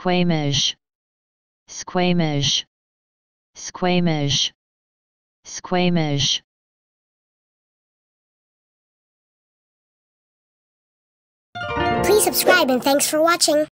Squamish, Squamish, Squamish, Squamish. Please subscribe and thanks for watching.